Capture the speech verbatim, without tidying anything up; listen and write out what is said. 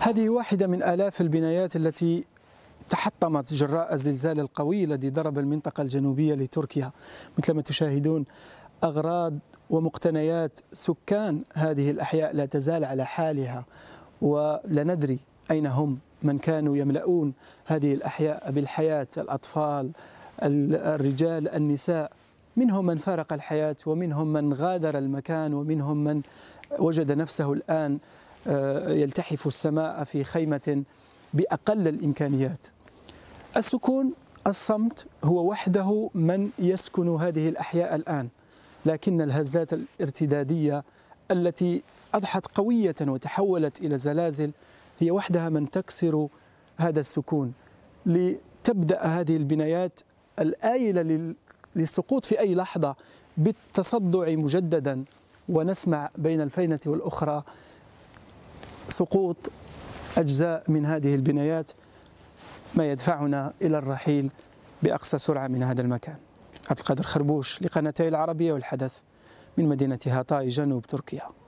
هذه واحدة من آلاف البنايات التي تحطمت جراء الزلزال القوي الذي ضرب المنطقة الجنوبية لتركيا. مثلما تشاهدون أغراض ومقتنيات سكان هذه الأحياء لا تزال على حالها، ولا ندري أين هم من كانوا يملؤون هذه الأحياء بالحياة، الأطفال، الرجال، النساء. منهم من فارق الحياة، ومنهم من غادر المكان، ومنهم من وجد نفسه الآن يلتحف السماء في خيمة بأقل الإمكانيات. السكون، الصمت، هو وحده من يسكن هذه الأحياء الآن، لكن الهزات الارتدادية التي أضحت قوية وتحولت إلى زلازل هي وحدها من تكسر هذا السكون لتبدأ هذه البنايات الآيلة للسقوط في أي لحظة بالتصدع مجددا، ونسمع بين الفينة والأخرى سقوط أجزاء من هذه البنايات، ما يدفعنا إلى الرحيل بأقصى سرعة من هذا المكان. عبد القادر خربوش لقناتي العربية والحدث من مدينة هطاي جنوب تركيا.